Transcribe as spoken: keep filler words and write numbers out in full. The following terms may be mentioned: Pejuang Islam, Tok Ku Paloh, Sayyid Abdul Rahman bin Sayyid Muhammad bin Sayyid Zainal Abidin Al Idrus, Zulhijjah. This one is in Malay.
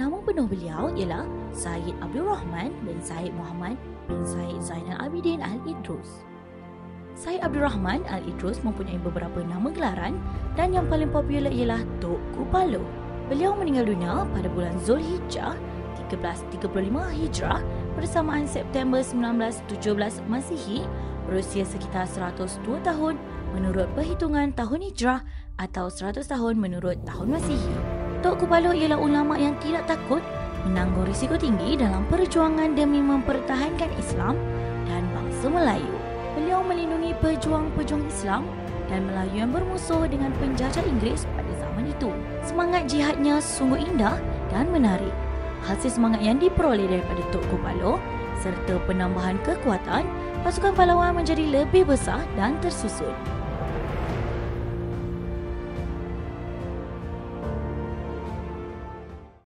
Nama penuh beliau ialah Sayyid Abdul Rahman bin Sayyid Muhammad bin Sayyid Zainal Abidin Al Idrus. Sayyid Abdul Rahman Al Idrus mempunyai beberapa nama gelaran dan yang paling popular ialah Tok Ku Paloh. Beliau meninggal dunia pada bulan Zulhijjah seribu tiga ratus tiga puluh lima Hijrah bersamaan September seribu sembilan ratus tujuh belas Masihi berusia sekitar seratus dua tahun menurut perhitungan tahun Hijrah atau seratus tahun menurut tahun Masihi. Tok Ku Paloh ialah ulama yang tidak takut menanggung risiko tinggi dalam perjuangan demi mempertahankan Islam dan bangsa Melayu. Beliau melindungi pejuang-pejuang Islam dan Melayu yang bermusuh dengan penjajah Inggeris pada zaman itu. Semangat jihadnya sungguh indah dan menarik. Hasil semangat yang diperoleh daripada Tok Ku Paloh serta penambahan kekuatan, pasukan pahlawan menjadi lebih besar dan tersusun.